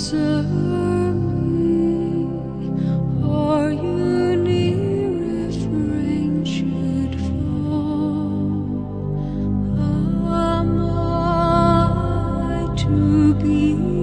Answer me, are you near if rain should fall? Am I to be